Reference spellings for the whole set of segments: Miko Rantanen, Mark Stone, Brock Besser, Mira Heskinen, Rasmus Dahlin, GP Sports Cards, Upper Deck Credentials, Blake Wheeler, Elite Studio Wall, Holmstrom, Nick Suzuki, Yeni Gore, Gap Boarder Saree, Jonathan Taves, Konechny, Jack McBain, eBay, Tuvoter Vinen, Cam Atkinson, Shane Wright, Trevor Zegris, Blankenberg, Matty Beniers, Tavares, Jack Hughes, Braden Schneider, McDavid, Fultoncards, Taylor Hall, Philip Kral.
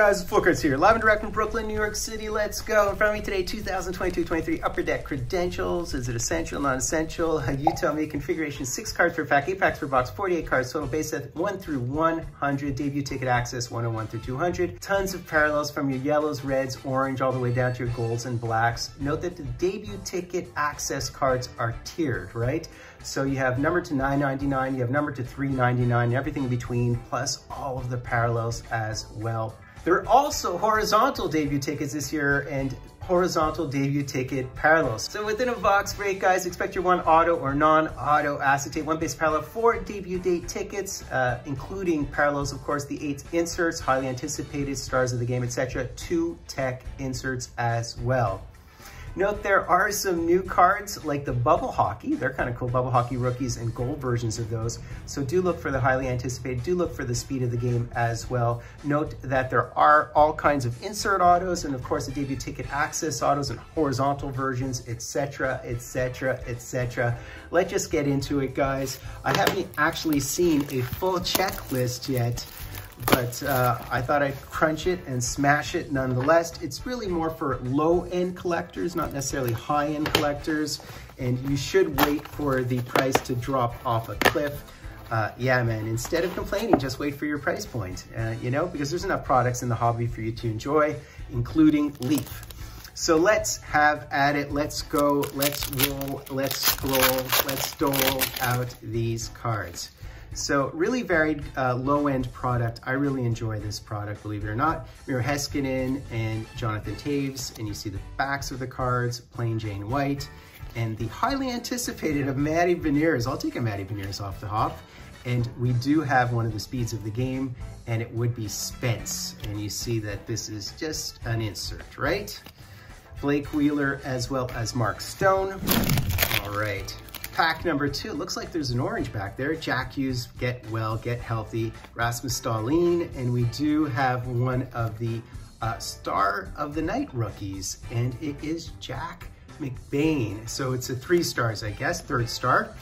guys, Fultoncards here, live and direct from Brooklyn, New York City. Let's go. In front of me today, 2022-23 Upper Deck Credentials. Is it essential, non-essential? You tell me. Configuration 6 cards per pack, 8 packs per box, 48 cards total, base set 1 through 100, debut ticket access 101 through 200. Tons of parallels from your yellows, reds, orange, all the way down to your golds and blacks. Note that the debut ticket access cards are tiered, right? So you have numbered to $9.99, you have numbered to $3.99, and everything in between, plus all of the parallels as well. There are also horizontal debut tickets this year and horizontal debut ticket parallels. So within a box break, guys, expect your one auto or non-auto acetate, one base parallel, 4 debut date tickets, including parallels, of course, the 8 inserts, highly anticipated, stars of the game, etc., 2 tech inserts as well. Note there are some new cards like the Bubble Hockey. They're kind of cool, Bubble Hockey rookies and gold versions of those. So do look for the highly anticipated, do look for the speed of the game as well. Note that there are all kinds of insert autos and of course the debut ticket access autos and horizontal versions, etc., etc., etc. Let's just get into it, guys. I haven't actually seen a full checklist yet, but I thought I'd crunch it and smash it nonetheless. It's really more for low-end collectors, not necessarily high-end collectors, and you should wait for the price to drop off a cliff. Yeah, man, instead of complaining, just wait for your price point, you know, because there's enough products in the hobby for you to enjoy, including Leaf. So let's have at it. Let's go, let's roll, let's scroll, let's dole out these cards. So really varied low-end product. I really enjoy this product, believe it or not. Mira Heskinen and Jonathan Taves, and you see the backs of the cards, plain Jane White, and the highly anticipated of Matty Beniers. I'll take a Matty Beniers off the hop. And we do have one of the speeds of the game, and it would be Spence. And you see that this is just an insert, right? Blake Wheeler as well as Mark Stone. All right. Pack number 2, looks like there's an orange back there. Jack Hughes, get well, get healthy. Rasmus Dahlin, and we do have one of the star of the night rookies, and it is Jack McBain. So it's a 3 stars, I guess, 3rd star.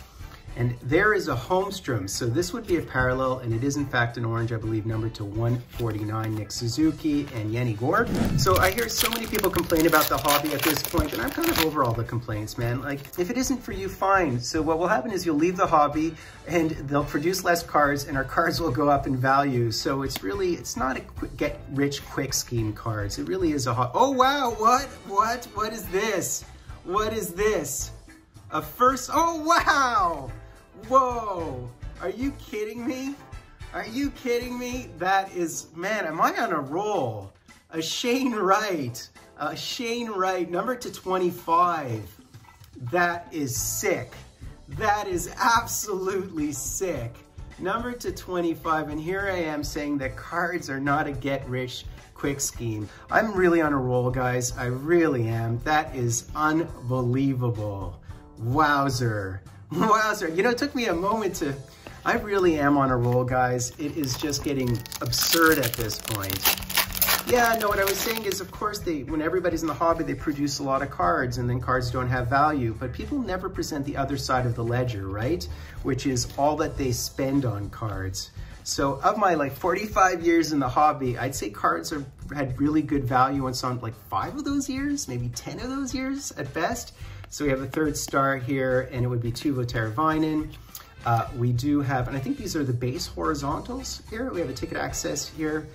And there is a Holmstrom. So this would be a parallel, and it is in fact an orange, I believe, numbered to 149, Nick Suzuki and Yeni Gore. So I hear so many people complain about the hobby at this point, and I'm kind of over all the complaints, man. Like, if it isn't for you, fine. So what will happen is you'll leave the hobby, and they'll produce less cards, and our cards will go up in value. So it's really, it's not a get-rich-quick scheme cards. It really is a hobby. Oh, wow, what is this? What is this? A first, oh, wow. Whoa, are you kidding me? Are you kidding me? That is, man, am I on a roll? A Shane Wright, number to 25. That is sick. That is absolutely sick. Number to 25, and here I am saying that cards are not a get-rich-quick scheme. I'm really on a roll, guys. I really am. That is unbelievable. Wowzer. Wowzer. You know, it took me a moment to... I really am on a roll, guys. It is just getting absurd at this point. Yeah, no, what I was saying is, of course, when everybody's in the hobby, they produce a lot of cards, and then cards don't have value. But people never present the other side of the ledger, right? Which is all that they spend on cards. So of my, like, 45 years in the hobby, I'd say cards had really good value on some, like, 5 of those years, maybe 10 of those years at best. So we have a 3rd star here, and it would be Tuvoter Vinen. We do have, and I think these are the base horizontals here. We have a ticket access here,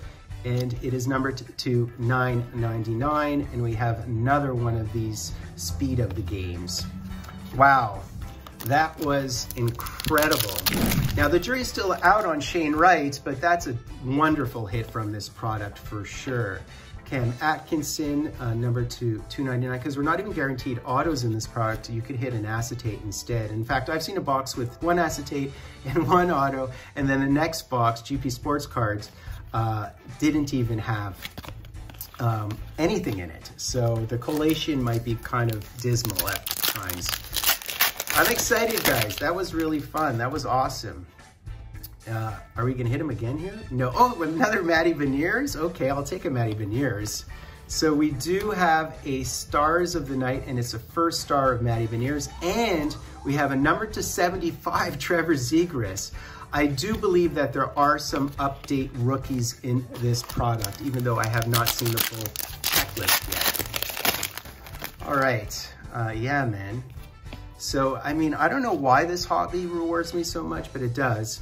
and it is numbered to $9.99, and we have another one of these speed of the games. Wow, that was incredible. Now, the jury's still out on Shane Wright, but that's a wonderful hit from this product for sure. Cam Atkinson, number to $2.99, because we're not even guaranteed autos in this product. You could hit an acetate instead. In fact, I've seen a box with 1 acetate and 1 auto, and then the next box, GP Sports Cards, didn't even have anything in it. So the collation might be kind of dismal at times. I'm excited, guys. That was really fun. That was awesome. Are we gonna hit him again here? No. Oh, another Matty Beniers. Okay, I'll take a Matty Beniers. So we do have a Stars of the Night, and it's a 1st star of Matty Beniers, and we have a number to 75 Trevor Zegris. I do believe that there are some update rookies in this product, even though I have not seen the full checklist yet. All right, yeah, man. So, I mean, I don't know why this hobby rewards me so much, but it does.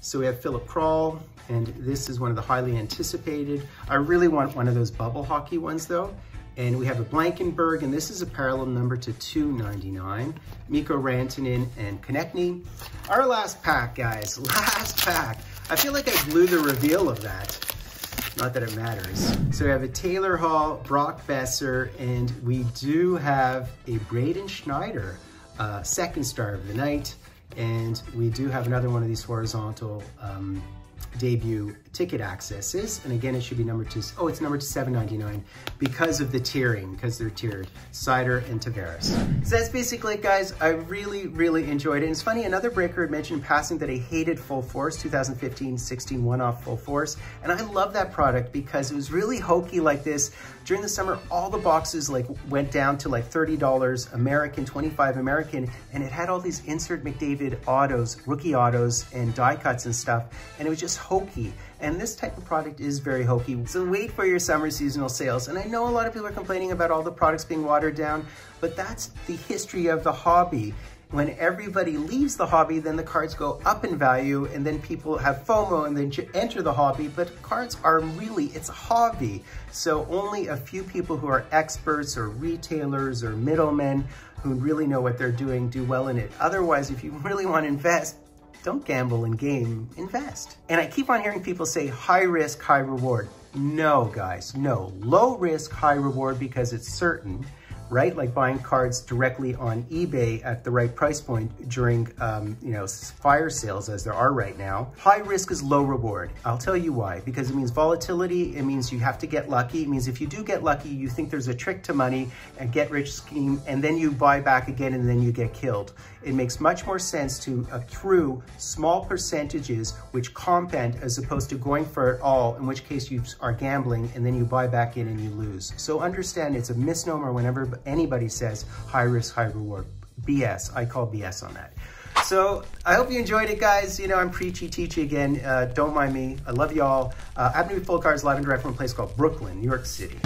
So we have Philip Kral, and this is one of the highly anticipated. I really want one of those bubble hockey ones, though. And we have a Blankenberg, and this is a parallel number to 299. Miko Rantanen and Konechny. Our last pack, guys, last pack. I feel like I blew the reveal of that. Not that it matters. So we have a Taylor Hall, Brock Besser, and we do have a Braden Schneider, second star of the night. And we do have another one of these horizontal debut ticket accesses, and again it should be numbered to, oh, it's numbered to 799 because of the tiering, because they're tiered, Cider and Tavares. So that's basically it, guys. I really enjoyed it. And it's funny, another breaker had mentioned in passing that I hated Full Force 2015-16 one-off Full Force, and I love that product because it was really hokey like this. During the summer, all the boxes like went down to like $30 American, $25 American, and it had all these insert McDavid autos, rookie autos and die cuts and stuff, and it was just hokey. And this type of product is very hokey. So wait for your summer seasonal sales. And I know a lot of people are complaining about all the products being watered down, but that's the history of the hobby. When everybody leaves the hobby, then the cards go up in value, and then people have FOMO and then enter the hobby. But cards are really, it's a hobby. So only a few people who are experts or retailers or middlemen who really know what they're doing do well in it. Otherwise, if you really want to invest, don't gamble in game, invest. And I keep on hearing people say high risk, high reward. No, guys, no. Low risk, high reward, because it's certain, right? Like buying cards directly on eBay at the right price point during, you know, fire sales as there are right now. High risk is low reward. I'll tell you why, because it means volatility. It means you have to get lucky. It means if you do get lucky, you think there's a trick to money, a get rich scheme, and then you buy back again and then you get killed. It makes much more sense to accrue small percentages which compound as opposed to going for it all, in which case you are gambling and then you buy back in and you lose. So understand it's a misnomer whenever anybody says high risk, high reward. BS. I call BS on that. So I hope you enjoyed it, guys. You know, I'm preachy teachy again. Don't mind me. I love y'all. I'm going to be Fultoncards live and direct from a place called Brooklyn, New York City.